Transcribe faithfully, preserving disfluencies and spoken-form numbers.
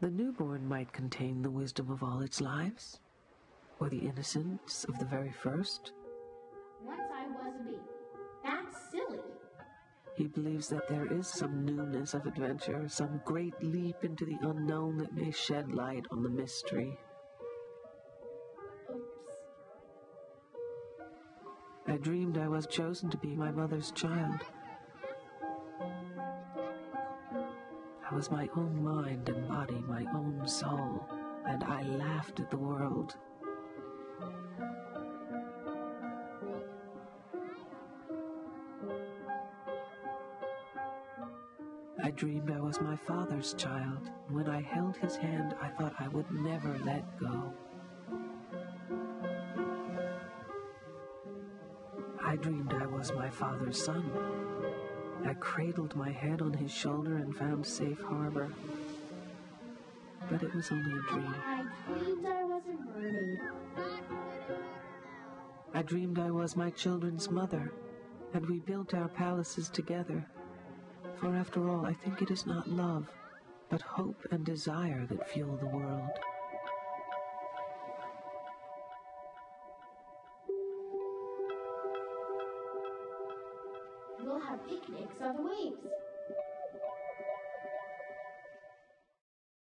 The newborn might contain the wisdom of all its lives, or the innocence of the very first. Once I was a bee. That's silly. He believes that there is some newness of adventure, some great leap into the unknown that may shed light on the mystery. I dreamed I was chosen to be my mother's child. I was my own mind and body, my own soul, and I laughed at the world. I dreamed I was my father's child. When I held his hand, I thought I would never let go. I dreamed I was my father's son. I cradled my head on his shoulder and found safe harbor. But it was only a dream. I dreamed I was a mermaid. I dreamed I was my children's mother, and we built our palaces together. For after all, I think it is not love, but hope and desire that fuel the world. We'll have picnics on the waves.